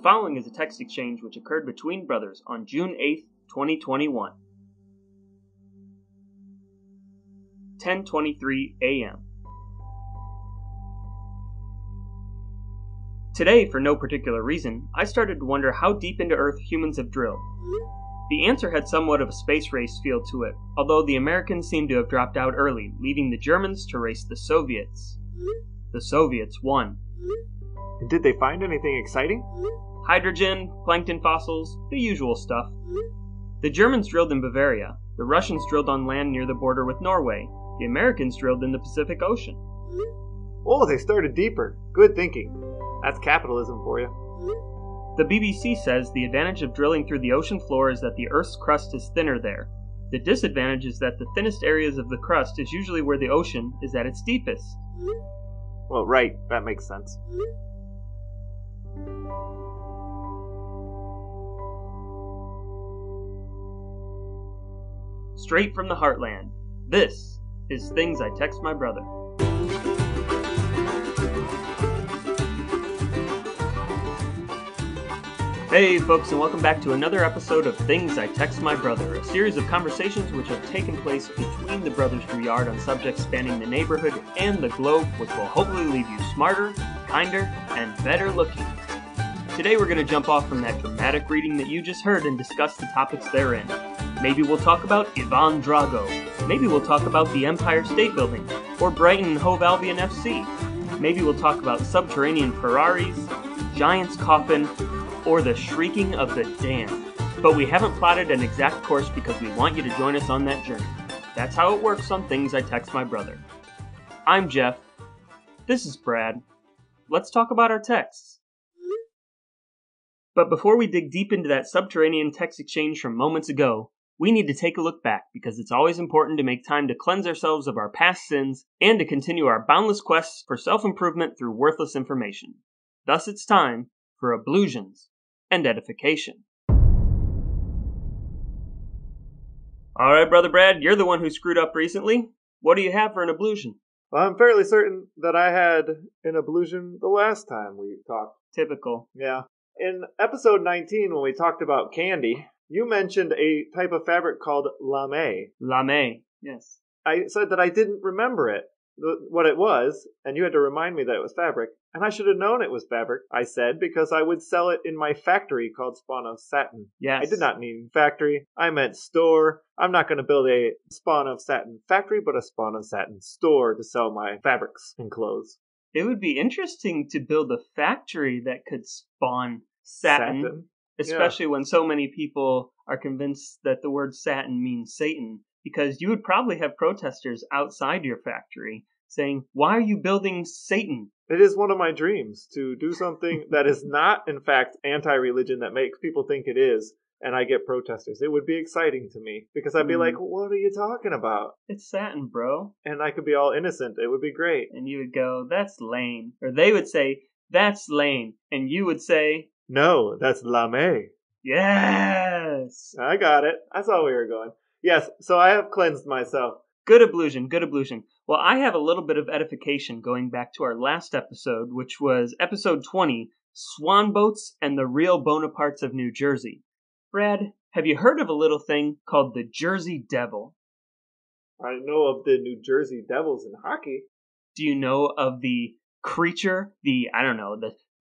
The following is a text exchange which occurred between brothers on June 8th, 2021. 10:23 a.m. Today, for no particular reason, I started to wonder how deep into Earth humans have drilled. The answer had somewhat of a space race feel to it, although the Americans seemed to have dropped out early, leaving the Germans to race the Soviets. The Soviets won. And did they find anything exciting? Hydrogen, plankton fossils, the usual stuff. The Germans drilled in Bavaria, the Russians drilled on land near the border with Norway, the Americans drilled in the Pacific Ocean. Oh, they started deeper. Good thinking. That's capitalism for you. The BBC says the advantage of drilling through the ocean floor is that the Earth's crust is thinner there. The disadvantage is that the thinnest areas of the crust is usually where the ocean is at its deepest. Well, right. That makes sense. Straight from the heartland, this is Things I Text My Brother. Hey folks, and welcome back to another episode of Things I Text My Brother, a series of conversations which have taken place between the brothers Drouillard on subjects spanning the neighborhood and the globe, which will hopefully leave you smarter, kinder, and better looking. Today we're going to jump off from that dramatic reading that you just heard and discuss the topics therein. Maybe we'll talk about Ivan Drago. Maybe we'll talk about the Empire State Building, or Brighton and Hove Albion FC. Maybe we'll talk about subterranean Ferraris, Giant's Coffin, or the shrieking of the damned. But we haven't plotted an exact course because we want you to join us on that journey. That's how it works on Things I Text My Brother. I'm Jeff. This is Brad. Let's talk about our texts. But before we dig deep into that subterranean text exchange from moments ago, we need to take a look back because it's always important to make time to cleanse ourselves of our past sins and to continue our boundless quest for self-improvement through worthless information. Thus it's time for ablutions and edification. All right, Brother Brad, you're the one who screwed up recently. What do you have for an ablution? Well, I'm fairly certain that I had an ablution the last time we talked. Typical. Yeah. In episode 19, when we talked about candy, you mentioned a type of fabric called lame. Lame, yes. I said that I didn't remember it, what it was, and you had to remind me that it was fabric. And I should have known it was fabric, I said, because I would sell it in my factory called Spawn of Satin. Yes. I did not mean factory. I meant store. I'm not going to build a Spawn of Satin factory, but a Spawn of Satin store to sell my fabrics and clothes. It would be interesting to build a factory that could spawn satin. Especially when so many people are convinced that the word satin means Satan, because you would probably have protesters outside your factory saying, "Why are you building Satan?" It is one of my dreams to do something that is not, in fact, anti-religion that makes people think it is, and I get protesters. It would be exciting to me, because I'd be like, "What are you talking about? It's satin, bro." And I could be all innocent. It would be great. And you would go, "That's lame." Or they would say, "That's lame." And you would say, "No, that's lame." Yes! I got it. I saw where you were going. Yes, so I have cleansed myself. Good ablution, good ablution. Well, I have a little bit of edification going back to our last episode, which was episode 20, Swan Boats and the Real Bonapartes of New Jersey. Brad, have you heard of a little thing called the Jersey Devil? I know of the New Jersey Devils in hockey. Do you know of the creature, the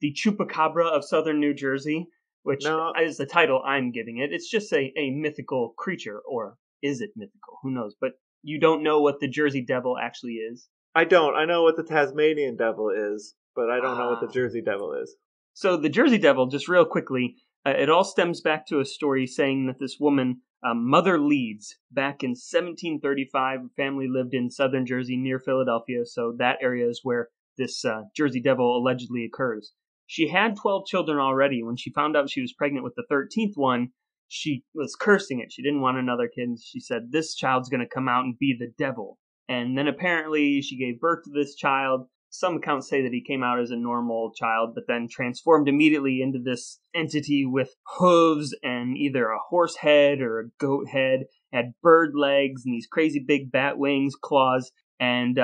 Chupacabra of southern New Jersey, which is the title I'm giving it? It's just a mythical creature, or is it mythical? Who knows? But you don't know what the Jersey Devil actually is? I don't. I know what the Tasmanian Devil is, but I don't know what the Jersey Devil is. So the Jersey Devil, just real quickly, it all stems back to a story saying that this woman, Mother Leeds, back in 1735, family lived in southern Jersey near Philadelphia, so that area is where this Jersey Devil allegedly occurs. She had 12 children already. When she found out she was pregnant with the 13th one, she was cursing it. She didn't want another kid. She said, "This child's going to come out and be the devil." And then apparently she gave birth to this child. Some accounts say that he came out as a normal child, but then transformed immediately into this entity with hooves and either a horse head or a goat head, had bird legs and these crazy big bat wings, claws. And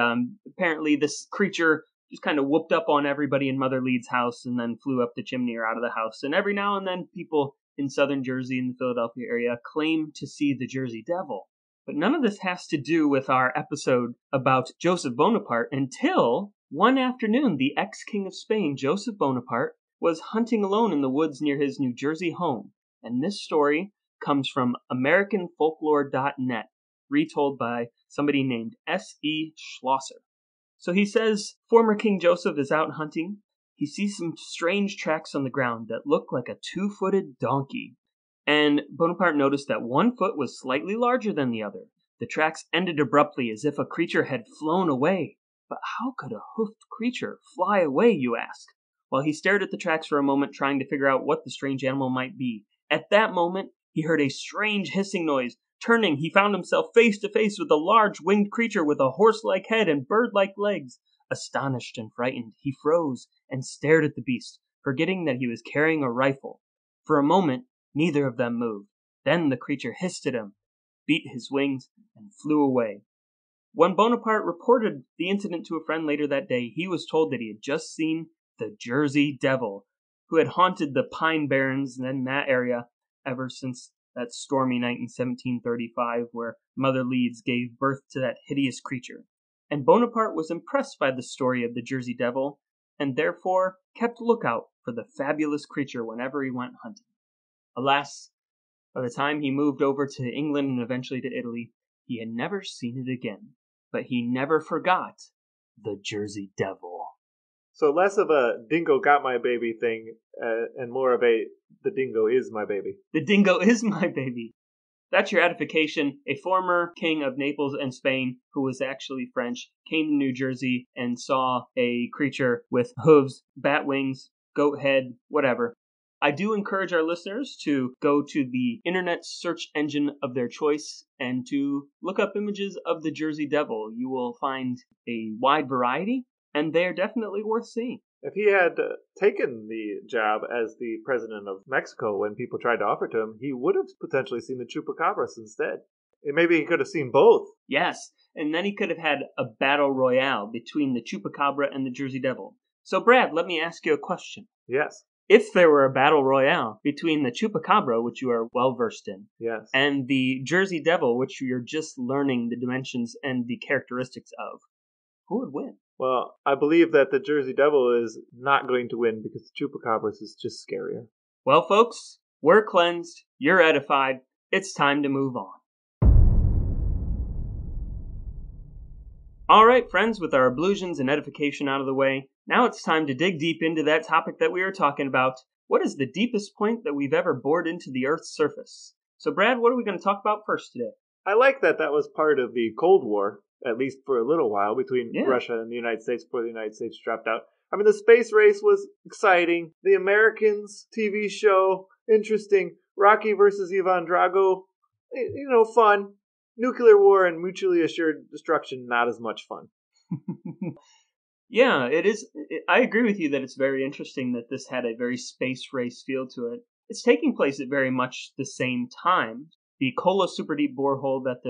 apparently this creature just kind of whooped up on everybody in Mother Leeds' house and then flew up the chimney or out of the house. And every now and then people in southern Jersey and the Philadelphia area claim to see the Jersey Devil. But none of this has to do with our episode about Joseph Bonaparte until one afternoon the ex-king of Spain, Joseph Bonaparte, was hunting alone in the woods near his New Jersey home. And this story comes from AmericanFolklore.net, retold by somebody named S.E. Schlosser. So he says, former King Joseph is out hunting. He sees some strange tracks on the ground that look like a two-footed donkey. And Bonaparte noticed that one foot was slightly larger than the other. The tracks ended abruptly as if a creature had flown away. But how could a hoofed creature fly away, you ask? While he stared at the tracks for a moment, trying to figure out what the strange animal might be. At that moment, he heard a strange hissing noise. Turning, he found himself face to face with a large winged creature with a horse-like head and bird-like legs. Astonished and frightened, he froze and stared at the beast, forgetting that he was carrying a rifle. For a moment, neither of them moved. Then the creature hissed at him, beat his wings, and flew away. When Bonaparte reported the incident to a friend later that day, he was told that he had just seen the Jersey Devil, who had haunted the Pine Barrens and that area ever since that stormy night in 1735 where Mother Leeds gave birth to that hideous creature. And Bonaparte was impressed by the story of the Jersey Devil and therefore kept lookout for the fabulous creature whenever he went hunting. Alas, by the time he moved over to England and eventually to Italy, he had never seen it again, but he never forgot the Jersey Devil. So less of a dingo got my baby thing and more of a the dingo is my baby. The dingo is my baby. That's your edification. A former king of Naples and Spain, who was actually French, came to New Jersey and saw a creature with hooves, bat wings, goat head, whatever. I do encourage our listeners to go to the internet search engine of their choice and to look up images of the Jersey Devil. You will find a wide variety. And they are definitely worth seeing. If he had taken the job as the president of Mexico when people tried to offer to him, he would have potentially seen the Chupacabras instead. And maybe he could have seen both. Yes, and then he could have had a battle royale between the Chupacabra and the Jersey Devil. So, Brad, let me ask you a question. Yes. If there were a battle royale between the Chupacabra, which you are well-versed in, yes, and the Jersey Devil, which you're just learning the dimensions and the characteristics of, who would win? Well, I believe that the Jersey Devil is not going to win because the Chupacabras is just scarier. Well, folks, we're cleansed. You're edified. It's time to move on. All right, friends, with our ablutions and edification out of the way, now it's time to dig deep into that topic that we were talking about. What is the deepest point that we've ever bored into the Earth's surface? So, Brad, what are we going to talk about first today? I like that was part of the Cold War, at least for a little while, between Russia and the United States before the United States dropped out. I mean, the space race was exciting. The Americans TV show, interesting. Rocky versus Ivan Drago, you know, fun. Nuclear war and mutually assured destruction, not as much fun. Yeah, it is. I agree with you that it's very interesting that this had a very space race feel to it. It's taking place at very much the same time. The Kola Superdeep borehole that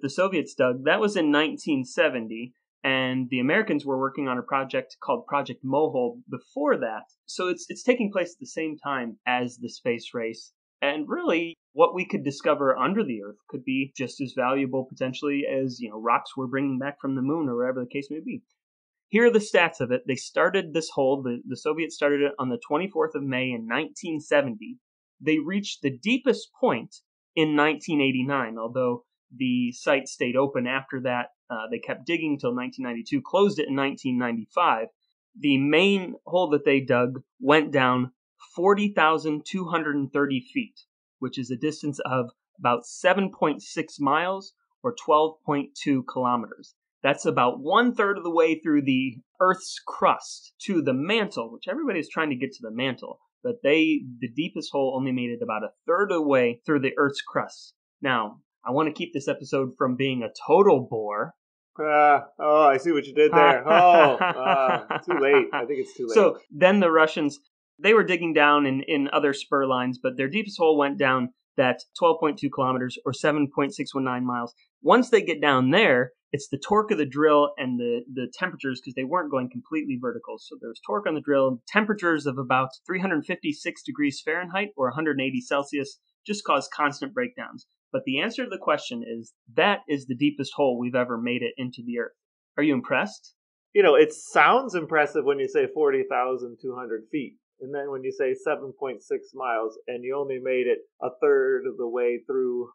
the Soviets dug, that was in 1970, and the Americans were working on a project called Project Mohole before that. So it's taking place at the same time as the space race. And really, what we could discover under the Earth could be just as valuable potentially as, you know, rocks we're bringing back from the moon or wherever the case may be. Here are the stats of it. They started this hole. The Soviets started it on the 24th of May in 1970. They reached the deepest point in 1989, although the site stayed open after that. They kept digging till 1992, closed it in 1995. The main hole that they dug went down 40,230 feet, which is a distance of about 7.6 miles or 12.2 kilometers. That's about one-third of the way through the Earth's crust to the mantle, which everybody's trying to get to the mantle. But the deepest hole only made it about a third of the way through the Earth's crust. Now, I want to keep this episode from being a total bore. I see what you did there. Too late. I think it's too late. So then the Russians, they were digging down in other spur lines, but their deepest hole went down That's 12.2 kilometers or 7.619 miles. Once they get down there, it's the torque of the drill and the temperatures, because they weren't going completely vertical. So there's torque on the drill. Temperatures of about 356 degrees Fahrenheit or 180 Celsius just cause constant breakdowns. But the answer to the question is, that is the deepest hole we've ever made it into the earth. Are you impressed? You know, it sounds impressive when you say 40,200 feet. And then when you say 7.6 miles and you only made it a third of the way through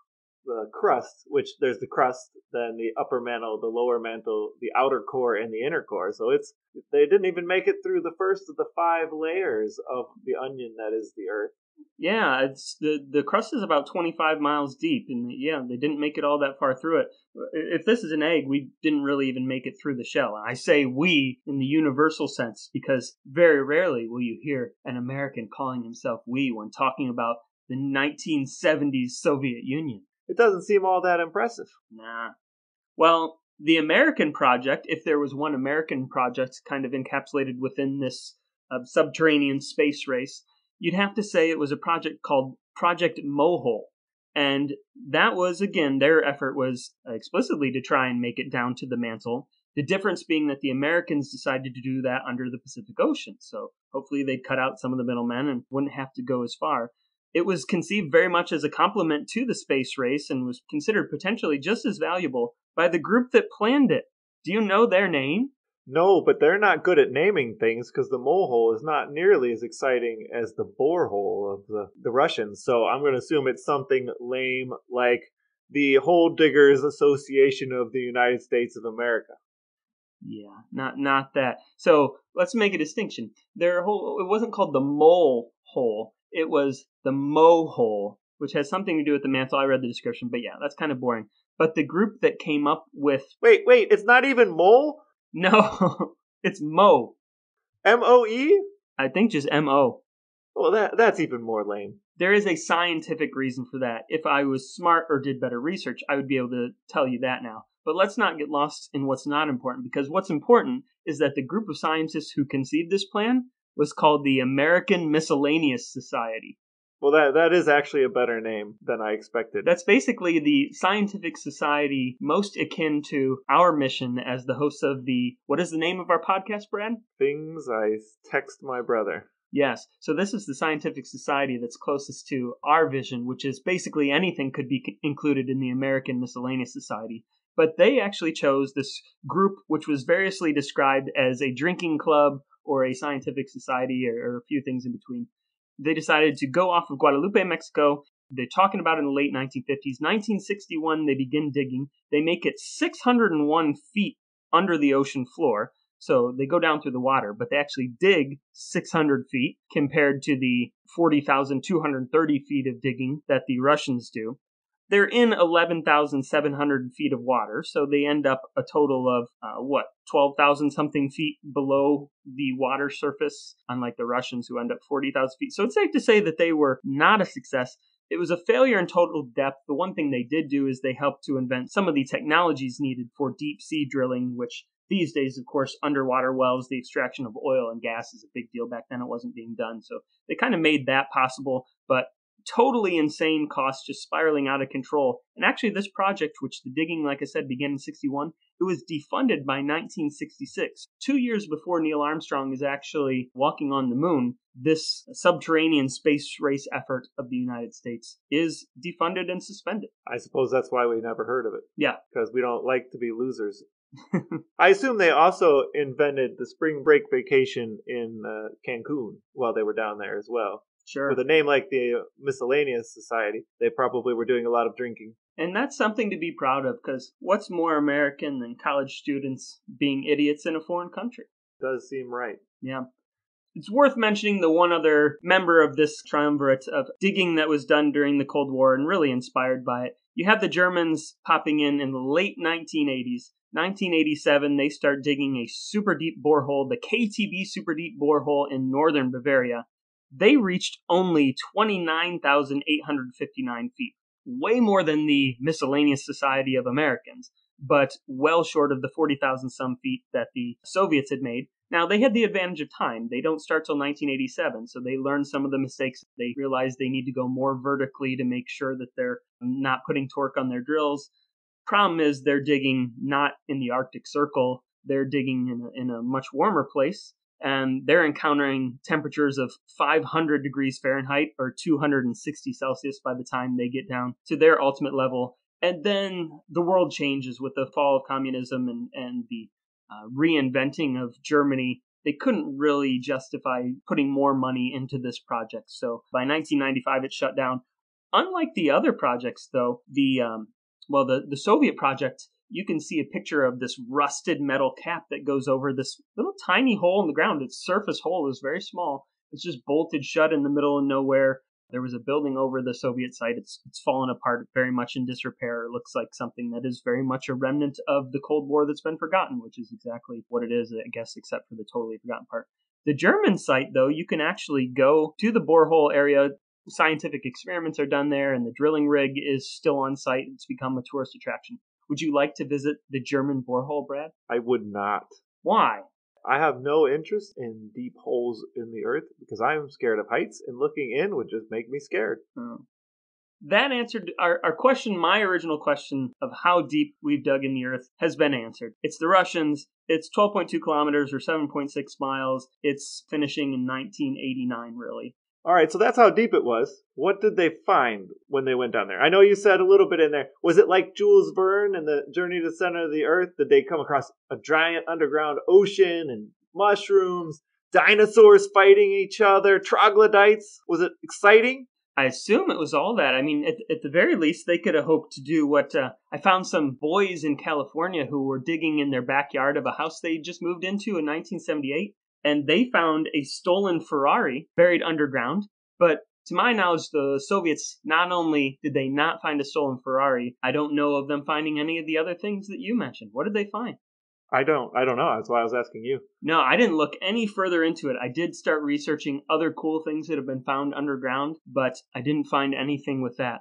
the crust, which there's the crust, then the upper mantle, the lower mantle, the outer core, and the inner core. So they didn't even make it through the first of the five layers of the onion that is the Earth. Yeah, it's the crust is about 25 miles deep, and yeah, they didn't make it all that far through it. If this is an egg, we didn't really even make it through the shell. And I say we in the universal sense because very rarely will you hear an American calling himself we when talking about the 1970s Soviet Union. It doesn't seem all that impressive. Nah. Well, the American project, if there was one American project kind of encapsulated within this subterranean space race, you'd have to say it was a project called Project Mohole. And that was, again, their effort was explicitly to try and make it down to the mantle. The difference being that the Americans decided to do that under the Pacific Ocean. So hopefully they'd cut out some of the middlemen and wouldn't have to go as far. It was conceived very much as a complement to the space race and was considered potentially just as valuable by the group that planned it. Do you know their name? No, but they're not good at naming things because the mole hole is not nearly as exciting as the borehole of the Russians. So I'm going to assume it's something lame like the Hole Diggers Association of the United States of America. Yeah, not that. So let's make a distinction. Their hole, it wasn't called the mole hole. It was the mohole, which has something to do with the mantle. I read the description, but yeah, that's kind of boring. But the group that came up with... Wait, it's not even mole? No, it's Mo. M-O-E? I think just M-O. Well, that's even more lame. There is a scientific reason for that. If I was smart or did better research, I would be able to tell you that now. But let's not get lost in what's not important, because what's important is that the group of scientists who conceived this plan was called the American Miscellaneous Society. Well, that is actually a better name than I expected. That's basically the scientific society most akin to our mission as the hosts of the... What is the name of our podcast, Brad? Things I Text My Brother. Yes. So this is the scientific society that's closest to our vision, which is basically anything could be included in the American Miscellaneous Society. But they actually chose this group, which was variously described as a drinking club or a scientific society or a few things in between. They decided to go off of Guadalupe, Mexico. They're talking about in the late 1950s. 1961, they begin digging. They make it 601 feet under the ocean floor. So they go down through the water, but they actually dig 600 feet compared to the 40,230 feet of digging that the Russians do. They're in 11,700 feet of water, so they end up a total of, 12,000-something feet below the water surface, unlike the Russians who end up 40,000 feet. So it's safe to say that they were not a success. It was a failure in total depth. The one thing they did do is they helped to invent some of the technologies needed for deep-sea drilling, which these days, of course, underwater wells, the extraction of oil and gas is a big deal. Back then it wasn't being done, so they kind of made that possible, but totally insane costs, just spiraling out of control. And actually this project, which the digging, like I said, began in 61, it was defunded by 1966. 2 years before Neil Armstrong is actually walking on the moon, this subterranean space race effort of the United States is defunded and suspended. I suppose that's why we never heard of it. Yeah. Because we don't like to be losers. I assume they also invented the spring break vacation in Cancun while they were down there as well. Sure. With a name like the Miscellaneous Society, they probably were doing a lot of drinking. And that's something to be proud of, because what's more American than college students being idiots in a foreign country? Does seem right. Yeah. It's worth mentioning the one other member of this triumvirate of digging that was done during the Cold War and really inspired by it. You have the Germans popping in the late 1980s. 1987, they start digging a super deep borehole, the KTB Superdeep borehole in northern Bavaria. They reached only 29,859 feet, way more than the Miscellaneous Society of Americans, but well short of the 40,000 some feet that the Soviets had made. Now, they had the advantage of time. They don't start till 1987, so they learned some of the mistakes. They realized they need to go more vertically to make sure that they're not putting torque on their drills. Problem is, they're digging not in the Arctic Circle. They're digging in a much warmer place, and they're encountering temperatures of 500 degrees Fahrenheit or 260 Celsius by the time they get down to their ultimate level. And then the world changes with the fall of communism and the reinventing of Germany. They couldn't really justify putting more money into this project. So by 1995, it shut down. Unlike the other projects, though, the Soviet project, you can see a picture of this rusted metal cap that goes over this little tiny hole in the ground. Its surface hole is very small. It's just bolted shut in the middle of nowhere. There was a building over the Soviet site. It's fallen apart, very much in disrepair. It looks like something that is very much a remnant of the Cold War that's been forgotten, which is exactly what it is, I guess, except for the totally forgotten part. The German site, though, you can actually go to the borehole area. Scientific experiments are done there, and the drilling rig is still on site. It's become a tourist attraction. Would you like to visit the German borehole, Brad? I would not. Why? I have no interest in deep holes in the earth because I am scared of heights, and looking in would just make me scared. Hmm. That answered our question. My original question of how deep we've dug in the earth has been answered. It's the Russians. It's 12.2 kilometers or 7.6 miles. It's finishing in 1989, really. All right, so that's how deep it was. What did they find when they went down there? I know you said a little bit in there. Was it like Jules Verne and the Journey to the Center of the Earth? Did they come across a giant underground ocean and mushrooms, dinosaurs fighting each other, troglodytes? Was it exciting? I assume it was all that. I mean, at the very least, they could have hoped to do what I found some boys in California who were digging in their backyard of a house they just moved into in 1978. And they found a stolen Ferrari buried underground. But to my knowledge, the Soviets, not only did they not find a stolen Ferrari, I don't know of them finding any of the other things that you mentioned. What did they find? I don't know. That's why I was asking you. No, I didn't look any further into it. I did start researching other cool things that have been found underground, but I didn't find anything with that.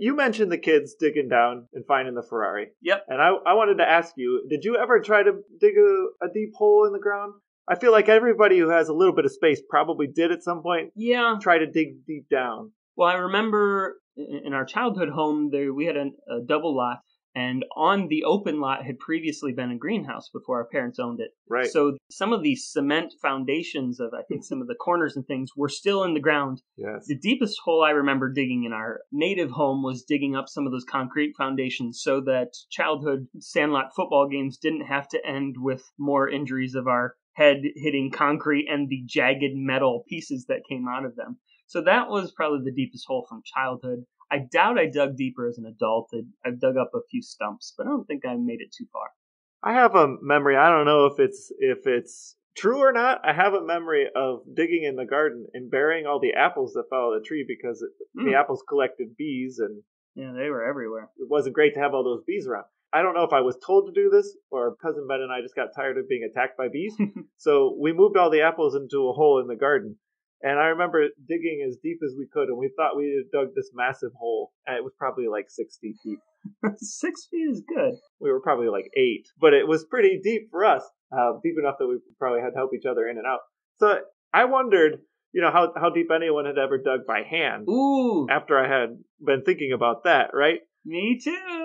You mentioned the kids digging down and finding the Ferrari. Yep. And I wanted to ask you, did you ever try to dig a deep hole in the ground? I feel like everybody who has a little bit of space probably did at some point. Yeah. Try to dig deep down. Well, I remember in our childhood home, we had a double lot, and on the open lot had previously been a greenhouse before our parents owned it. Right. So some of these cement foundations of, I think, some of the corners and things were still in the ground. Yes. The deepest hole I remember digging in our native home was digging up some of those concrete foundations so that childhood sandlot football games didn't have to end with more injuries of our head hitting concrete and the jagged metal pieces that came out of them. So that was probably the deepest hole from childhood. I doubt I dug deeper as an adult. I've dug up a few stumps, but I don't think I made it too far. I have a memory. I don't know if it's true or not. I have a memory of digging in the garden and burying all the apples that fell out of the tree because the apples collected bees. And yeah, they were everywhere. It wasn't great to have all those bees around. I don't know if I was told to do this or Cousin Ben and I just got tired of being attacked by bees. So we moved all the apples into a hole in the garden. And I remember digging as deep as we could. And we thought we had dug this massive hole. And it was probably like 6 feet deep. 6 feet is good. We were probably like 8. But it was pretty deep for us. Deep enough that we probably had to help each other in and out. So I wondered, you know, how deep anyone had ever dug by hand. Ooh. After I had been thinking about that, right? Me too.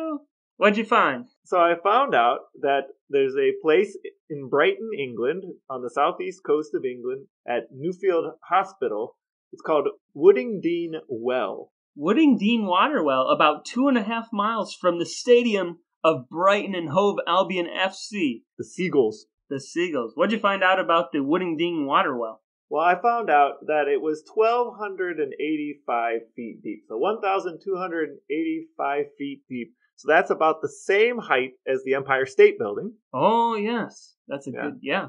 What'd you find? So I found out that there's a place in Brighton, England, on the southeast coast of England at Newfield Hospital. It's called Woodingdean Well. Woodingdean Water Well, about 2.5 miles from the stadium of Brighton and Hove Albion FC. The Seagulls. The Seagulls. What'd you find out about the Woodingdean Water Well? Well, I found out that it was 1,285 feet deep. So 1,285 feet deep. So that's about the same height as the Empire State Building. Oh, yes. That's good, yeah.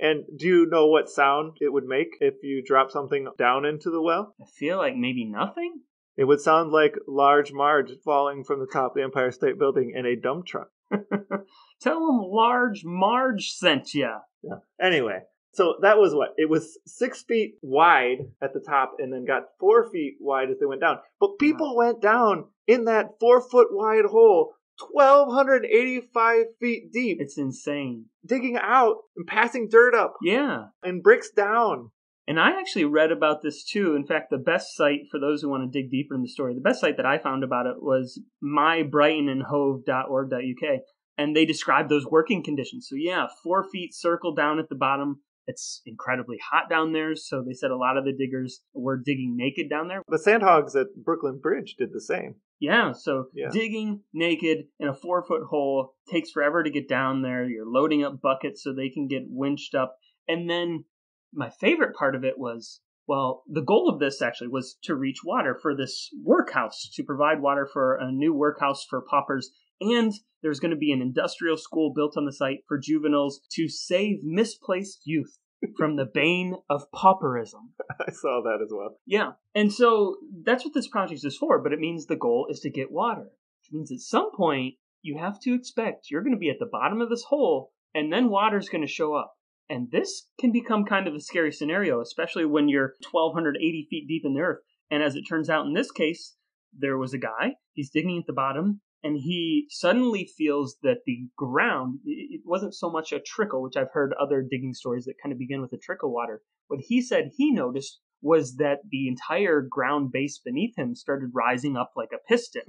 And do you know what sound it would make if you drop something down into the well? I feel like maybe nothing. It would sound like Large Marge falling from the top of the Empire State Building in a dump truck. Tell them Large Marge sent you. Yeah. Anyway, so that was what? It was 6 feet wide at the top and then got 4 feet wide as they went down. But people went down in that 4-foot wide hole 1,285 feet deep. It's insane. Digging out and passing dirt up. Yeah. And bricks down. And I actually read about this too. In fact, the best site, for those who want to dig deeper in the story, the best site that I found about it was mybrightonandhove.org.uk. And they described those working conditions. So yeah, 4 feet circle down at the bottom. It's incredibly hot down there. So they said a lot of the diggers were digging naked down there. The Sandhogs at Brooklyn Bridge did the same. Yeah, so digging naked in a 4-foot hole takes forever to get down there. You're loading up buckets so they can get winched up. And then my favorite part of it was, well, the goal of this actually was to reach water for this workhouse, to provide water for a new workhouse for paupers. And there's going to be an industrial school built on the site for juveniles to save misplaced youth from the bane of pauperism. I saw that as well. Yeah. And so that's what this project is for, but it means the goal is to get water, which means at some point you have to expect you're going to be at the bottom of this hole and then water's going to show up. And this can become kind of a scary scenario, especially when you're 1,280 feet deep in the earth. And as it turns out in this case, there was a guy, he's digging at the bottom, and he suddenly feels that the ground, it wasn't so much a trickle, which I've heard other digging stories that kind of begin with a trickle water. What he said he noticed was that the entire ground base beneath him started rising up like a piston,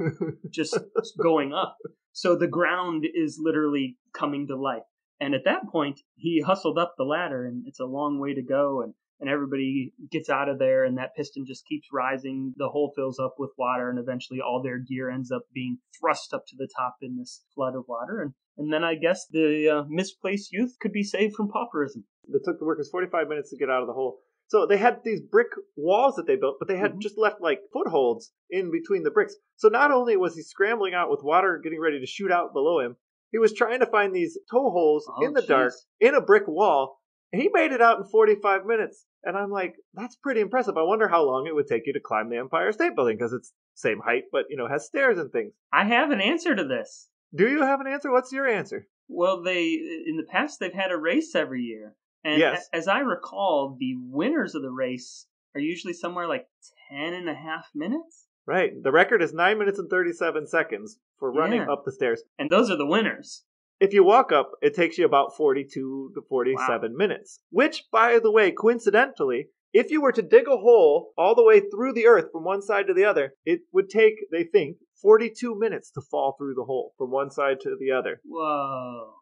just going up. So the ground is literally coming to life. And at that point, he hustled up the ladder, and it's a long way to go, and everybody gets out of there, and that piston just keeps rising. The hole fills up with water, and eventually all their gear ends up being thrust up to the top in this flood of water. And then I guess the misplaced youth could be saved from pauperism. It took the workers 45 minutes to get out of the hole. So they had these brick walls that they built, but they had just left like footholds in between the bricks. So not only was he scrambling out with water, getting ready to shoot out below him, he was trying to find these toe holes in the dark, in a brick wall, and he made it out in 45 minutes. And I'm like, that's pretty impressive. I wonder how long it would take you to climb the Empire State Building, because it's same height, but, you know, has stairs and things. I have an answer to this. Do you have an answer? What's your answer? Well, in the past, they've had a race every year. And as I recall, the winners of the race are usually somewhere like 10 and a half minutes. Right. The record is 9 minutes and 37 seconds for running up the stairs. And those are the winners. If you walk up, it takes you about 42 to 47 minutes. Which, by the way, coincidentally, if you were to dig a hole all the way through the earth from one side to the other, it would take, they think, 42 minutes to fall through the hole from one side to the other. Whoa.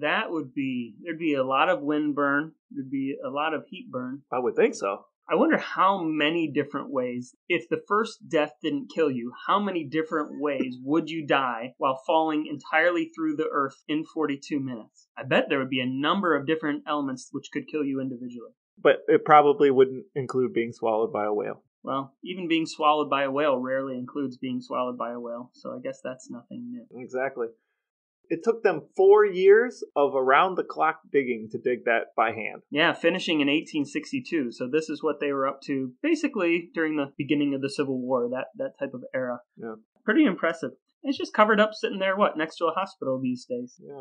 That would be, there'd be a lot of wind burn. There'd be a lot of heat burn. I would think so. I wonder how many different ways, if the first death didn't kill you, how many different ways would you die while falling entirely through the earth in 42 minutes? I bet there would be a number of different elements which could kill you individually. But it probably wouldn't include being swallowed by a whale. Well, even being swallowed by a whale rarely includes being swallowed by a whale, so I guess that's nothing new. Exactly. It took them 4 years of around-the-clock digging to dig that by hand. Yeah, finishing in 1862. So this is what they were up to basically during the beginning of the Civil War, that type of era. Yeah. Pretty impressive. It's just covered up sitting there, next to a hospital these days. Yeah,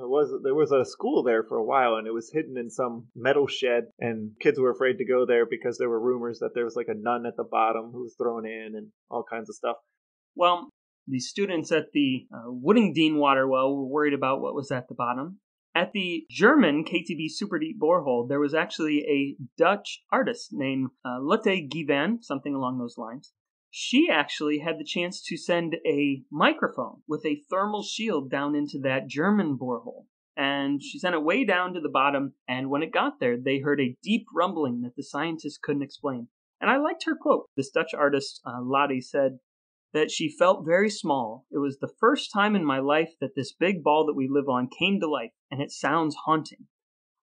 there was a school there for a while, and it was hidden in some metal shed, and kids were afraid to go there because there were rumors that there was like a nun at the bottom who was thrown in and all kinds of stuff. Well, the students at the Woodingdean Water Well were worried about what was at the bottom. At the German KTB Superdeep borehole, there was actually a Dutch artist named Lotte Given, something along those lines. She actually had the chance to send a microphone with a thermal shield down into that German borehole. And she sent it way down to the bottom, and when it got there, they heard a deep rumbling that the scientists couldn't explain. And I liked her quote. This Dutch artist, Lotte, said that she felt very small. It was the first time in my life that this big ball that we live on came to life, and it sounds haunting.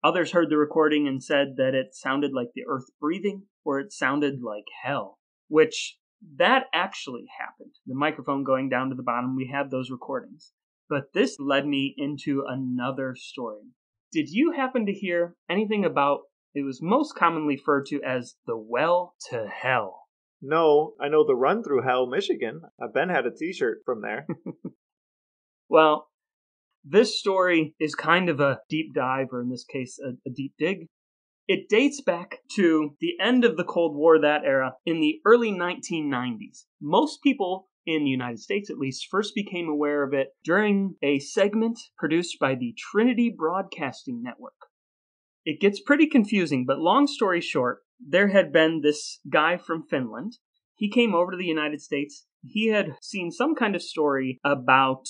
Others heard the recording and said that it sounded like the earth breathing, or it sounded like hell, which that actually happened. The microphone going down to the bottom, we have those recordings. But this led me into another story. Did you happen to hear anything about, it was most commonly referred to as the Well to Hell? No, I know the Run Through Hell, Michigan. Ben had a t-shirt from there. Well, this story is kind of a deep dive, or in this case, a deep dig. It dates back to the end of the Cold War, that era, in the early 1990s. Most people in the United States at least, first became aware of it during a segment produced by the Trinity Broadcasting Network. It gets pretty confusing, but long story short, there had been this guy from Finland. He came over to the United States. He had seen some kind of story about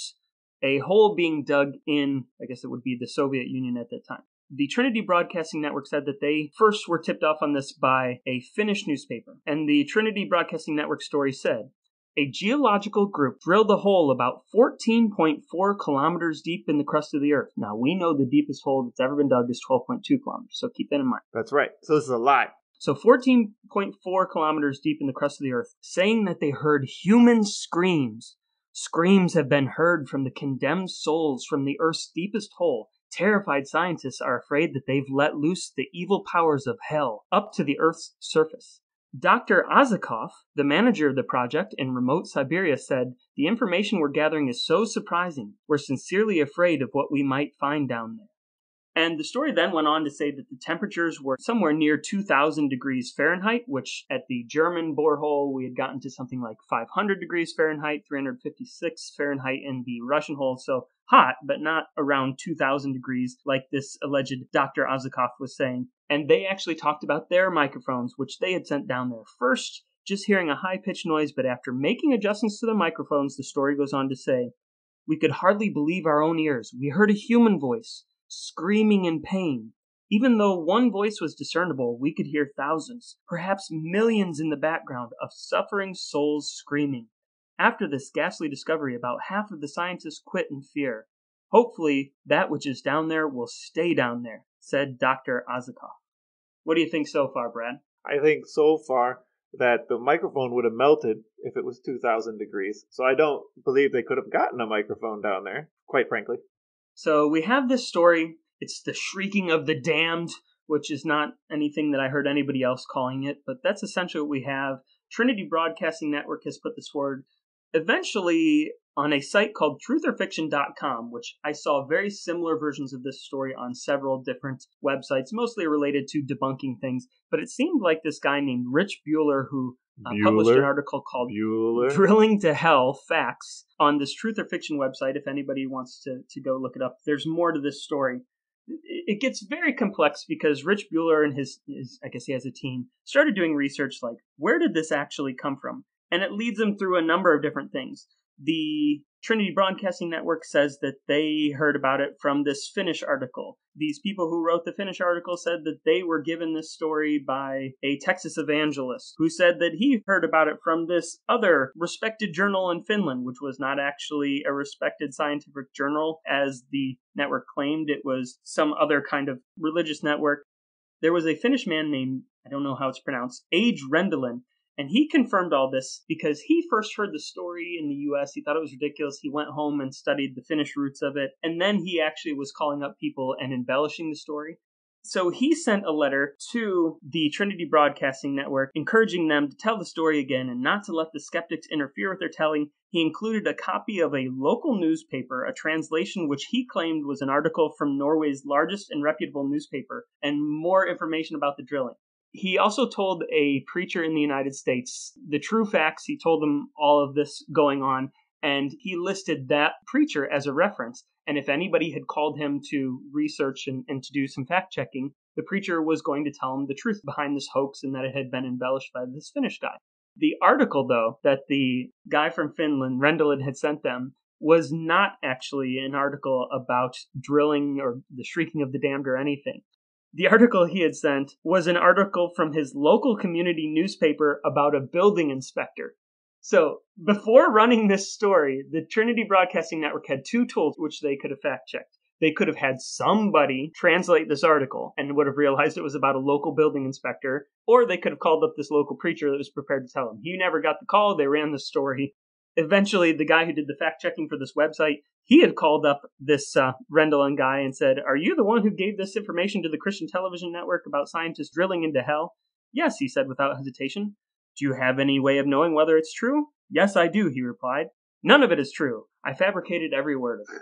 a hole being dug in, I guess it would be the Soviet Union at that time. The Trinity Broadcasting Network said that they first were tipped off on this by a Finnish newspaper. And the Trinity Broadcasting Network story said, a geological group drilled a hole about 14.4 kilometers deep in the crust of the earth. Now, we know the deepest hole that's ever been dug is 12.2 kilometers, so keep that in mind. That's right. So this is a lie. So 14.4 kilometers deep in the crust of the earth, saying that they heard human screams. Screams have been heard from the condemned souls from the earth's deepest hole. Terrified scientists are afraid that they've let loose the evil powers of hell up to the earth's surface. Dr. Azakov, the manager of the project in remote Siberia, said, the information we're gathering is so surprising. We're sincerely afraid of what we might find down there. And the story then went on to say that the temperatures were somewhere near 2,000 degrees Fahrenheit, which at the German borehole, we had gotten to something like 500 degrees Fahrenheit, 356 Fahrenheit in the Russian hole. So hot, but not around 2,000 degrees like this alleged Dr. Azakov was saying. And they actually talked about their microphones, which they had sent down there first, just hearing a high-pitched noise. But after making adjustments to the microphones, the story goes on to say, we could hardly believe our own ears. We heard a human voice screaming in pain. Even though one voice was discernible, we could hear thousands, perhaps millions in the background of suffering souls screaming. After this ghastly discovery, about half of the scientists quit in fear. Hopefully, that which is down there will stay down there, said Dr. Azakov. What do you think so far, Brad? I think so far that the microphone would have melted if it was 2,000 degrees, so I don't believe they could have gotten a microphone down there, quite frankly. So we have this story. It's the Shrieking of the Damned, which is not anything that I heard anybody else calling it, but that's essentially what we have. Trinity Broadcasting Network has put this forward. Eventually, on a site called TruthOrFiction.com, which I saw very similar versions of this story on several different websites, mostly related to debunking things, but it seemed like this guy named Rich Bueller, who published an article called Drilling to Hell Facts on this Truth or Fiction website. If anybody wants to go look it up, there's more to this story. It gets very complex because Rich Bueller and his, I guess he has a team, started doing research like, where did this actually come from? And it leads them through a number of different things. The Trinity Broadcasting Network says that they heard about it from this Finnish article. These people who wrote the Finnish article said that they were given this story by a Texas evangelist who said that he heard about it from this other respected journal in Finland, which was not actually a respected scientific journal, as the network claimed. It was some other kind of religious network. There was a Finnish man named, I don't know how it's pronounced, Åge Rendalen. And he confirmed all this because he first heard the story in the U.S. He thought it was ridiculous. He went home and studied the Finnish roots of it. And then he actually was calling up people and embellishing the story. So he sent a letter to the Trinity Broadcasting Network, encouraging them to tell the story again and not to let the skeptics interfere with their telling. He included a copy of a local newspaper, a translation which he claimed was an article from Norway's largest and reputable newspaper, and more information about the drilling. He also told a preacher in the United States the true facts. He told them all of this going on, and he listed that preacher as a reference. And if anybody had called him to research and to do some fact-checking, the preacher was going to tell him the truth behind this hoax and that it had been embellished by this Finnish guy. The article, though, that the guy from Finland, Rendalen, had sent them was not actually an article about drilling or the Shrieking of the Damned or anything. The article he had sent was an article from his local community newspaper about a building inspector. So before running this story, the Trinity Broadcasting Network had two tools which they could have fact-checked. They could have had somebody translate this article and would have realized it was about a local building inspector, or they could have called up this local preacher that was prepared to tell him. He never got the call. They ran the story. Eventually, the guy who did the fact-checking for this website, he had called up this Rendalen guy and said, are you the one who gave this information to the Christian television network about scientists drilling into hell? Yes, he said without hesitation. Do you have any way of knowing whether it's true? Yes, I do, he replied. None of it is true. I fabricated every word of it.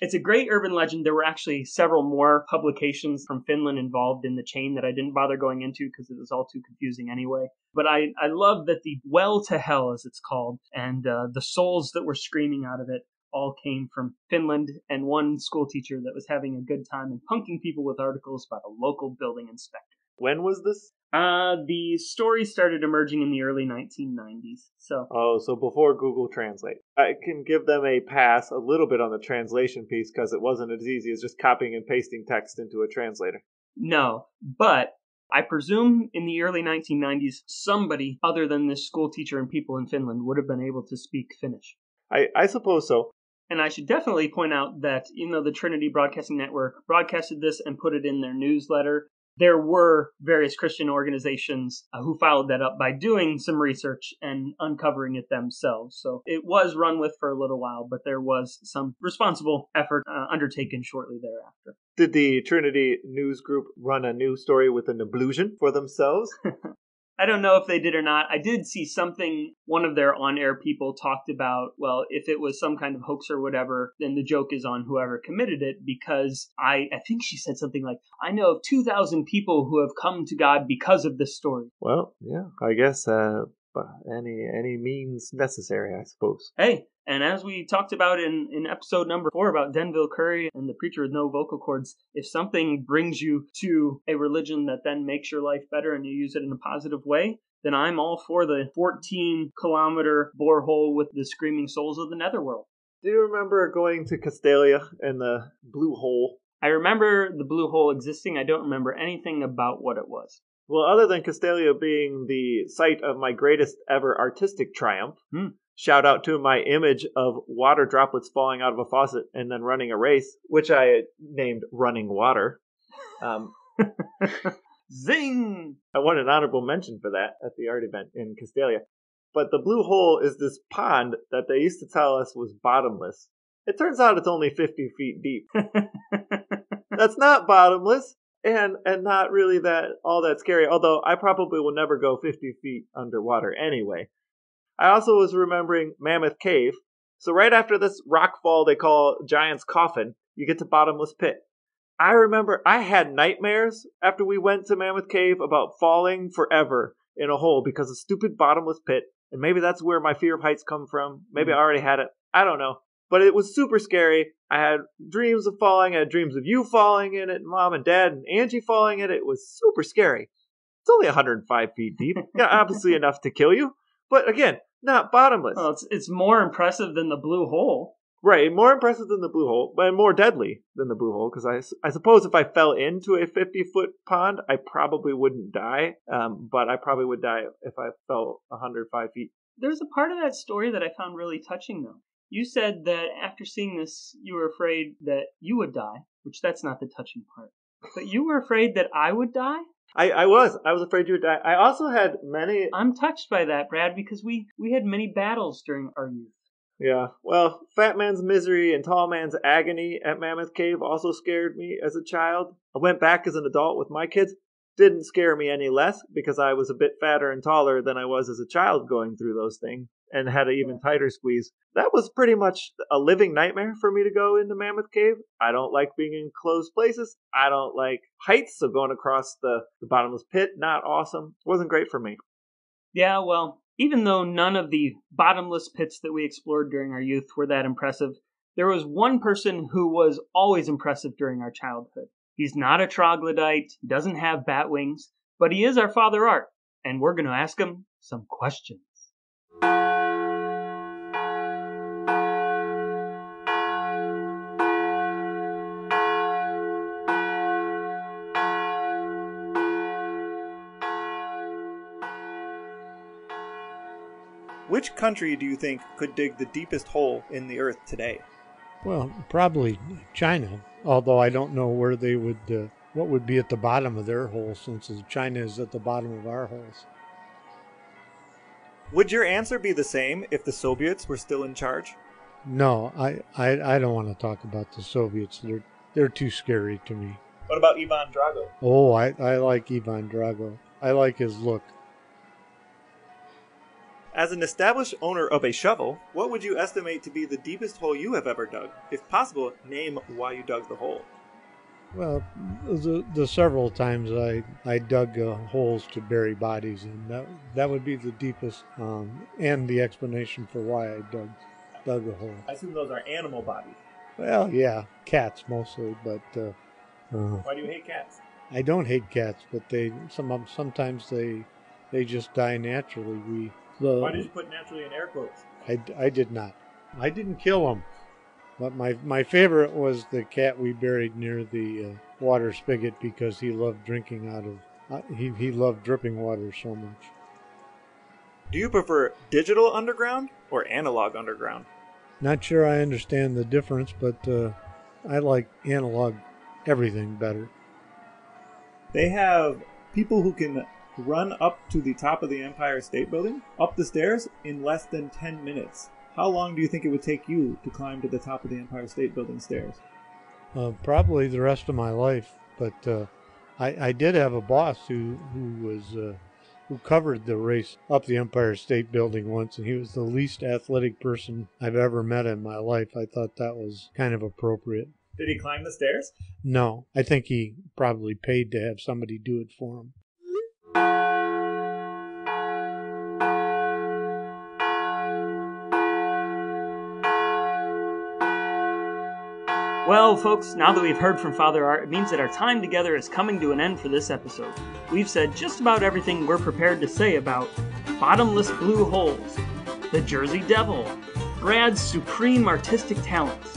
It's a great urban legend. There were actually several more publications from Finland involved in the chain that I didn't bother going into because it was all too confusing anyway. But I love that the Well to Hell, as it's called, and the souls that were screaming out of it all came from Finland and one school teacher that was having a good time and punking people with articles about a local building inspector. When was this? The story started emerging in the early 1990s. So before Google Translate. I can give them a pass a little bit on the translation piece because it wasn't as easy as just copying and pasting text into a translator. No, but I presume in the early 1990s, somebody other than this school teacher and people in Finland would have been able to speak Finnish. I suppose so. And I should definitely point out that, you know, the Trinity Broadcasting Network broadcasted this and put it in their newsletter. There were various Christian organizations who followed that up by doing some research and uncovering it themselves. So it was run with for a little while, but there was some responsible effort undertaken shortly thereafter. Did the Trinity News Group run a new story with an ablution for themselves? I don't know if they did or not. I did see something one of their on-air people talked about, well, if it was some kind of hoax or whatever, then the joke is on whoever committed it, because I think she said something like, I know of 2,000 people who have come to God because of this story. Well, yeah, I guess any means necessary, I suppose. Hey, and as we talked about in episode number 4 about Denville Curry and the preacher with no vocal cords, if something brings you to a religion that then makes your life better and you use it in a positive way, then I'm all for the 14-kilometer borehole with the screaming souls of the netherworld. Do you remember going to Castalia and the Blue Hole? I remember the Blue Hole existing. I don't remember anything about what it was. Well, other than Castalia being the site of my greatest ever artistic triumph, shout out to my image of water droplets falling out of a faucet and then running a race, which I named Running Water. Zing! I won an honorable mention for that at the art event in Castalia. But the Blue Hole is this pond that they used to tell us was bottomless. It turns out it's only 50 feet deep. That's not bottomless. And not really all that scary, although I probably will never go 50 feet underwater anyway. I also was remembering Mammoth Cave. So right after this rock fall they call Giant's Coffin, you get to Bottomless Pit. I remember I had nightmares after we went to Mammoth Cave about falling forever in a hole because of stupid Bottomless Pit. And maybe that's where my fear of heights come from. Maybe I already had it. I don't know. But it was super scary. I had dreams of falling. I had dreams of you falling in it, and Mom and Dad and Angie falling in it. It was super scary. It's only 105 feet deep. Yeah, obviously enough to kill you. But again, not bottomless. Well, it's more impressive than the Blue Hole. Right, more impressive than the Blue Hole, but more deadly than the Blue Hole. Because I suppose if I fell into a 50-foot pond, I probably wouldn't die. But I probably would die if I fell 105 feet. There's a part of that story that I found really touching, though. You said that after seeing this, you were afraid that you would die, which that's not the touching part. But you were afraid that I would die? I was. I was afraid you would die. I also had many... I'm touched by that, Brad, because we had many battles during our youth. Yeah. Well, fat man's misery and tall man's agony at Mammoth Cave also scared me as a child. I went back as an adult with my kids. Didn't scare me any less because I was a bit fatter and taller than I was as a child going through those things. And had an even tighter squeeze. That was pretty much a living nightmare for me to go into Mammoth Cave. I don't like being in closed places. I don't like heights, so going across the bottomless pit, not awesome. It wasn't great for me. Yeah, well, even though none of the bottomless pits that we explored during our youth were that impressive, there was one person who was always impressive during our childhood. He's not a troglodyte, doesn't have bat wings, but he is our Father Art, and we're going to ask him some questions. Which country do you think could dig the deepest hole in the earth today? Well, probably China, although I don't know where they would, what would be at the bottom of their hole since China is at the bottom of our holes. Would your answer be the same if the Soviets were still in charge? No, I don't want to talk about the Soviets. They're too scary to me. What about Ivan Drago? Oh, I like Ivan Drago. I like his look. As an established owner of a shovel, what would you estimate to be the deepest hole you have ever dug? If possible, name why you dug the hole. Well, the several times I dug holes to bury bodies in, that would be the deepest, and the explanation for why I dug the hole. I assume those are animal bodies. Well, yeah, cats mostly, but... why do you hate cats? I don't hate cats, but sometimes they just die naturally. Why did you put naturally in air quotes? I did not. I didn't kill them. But my favorite was the cat we buried near the water spigot because he loved drinking out of... He loved dripping water so much. Do you prefer digital underground or analog underground? Not sure I understand the difference, but I like analog everything better. They have people who can run up to the top of the Empire State Building, up the stairs, in less than 10 minutes. How long do you think it would take you to climb to the top of the Empire State Building stairs? Probably the rest of my life, but I did have a boss who covered the race up the Empire State Building once, and he was the least athletic person I've ever met in my life. I thought that was kind of appropriate. Did he climb the stairs? No, I think he probably paid to have somebody do it for him. Well, folks, now that we've heard from Father Art, it means that our time together is coming to an end for this episode. We've said just about everything we're prepared to say about bottomless blue holes, the Jersey Devil, Brad's supreme artistic talents,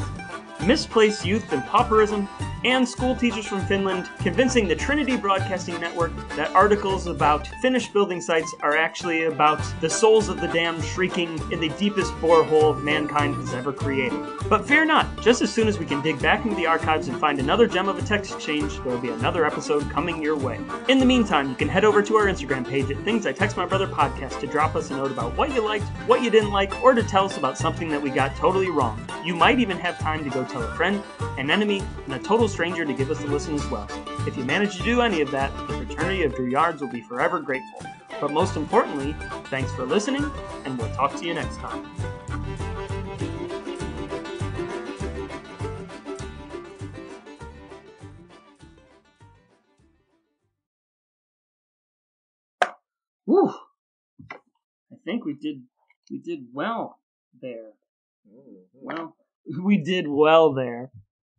misplaced youth and pauperism, and school teachers from Finland convincing the Trinity Broadcasting Network that articles about Finnish building sites are actually about the souls of the damned shrieking in the deepest borehole mankind has ever created. But fear not, just as soon as we can dig back into the archives and find another gem of a text exchange, there will be another episode coming your way. In the meantime, you can head over to our Instagram page at Things I Text My Brother Podcast to drop us a note about what you liked, what you didn't like, or to tell us about something that we got totally wrong. You might even have time to go tell a friend, an enemy, and a total stranger to give us a listen as well. If you manage to do any of that, the fraternity of Drouillards will be forever grateful. But most importantly, thanks for listening, and we'll talk to you next time. Whew! I think we did well there. Well, we did well there.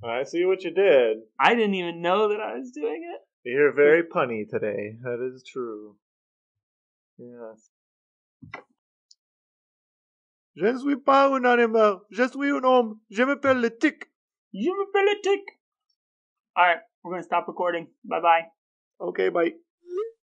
I see what you did. I didn't even know that I was doing it. You're very punny today. That is true. Yes. Je suis pas un animal. Je suis un homme. Je m'appelle le tic. Je m'appelle le tic. All right, we're going to stop recording. Bye-bye. Okay, bye.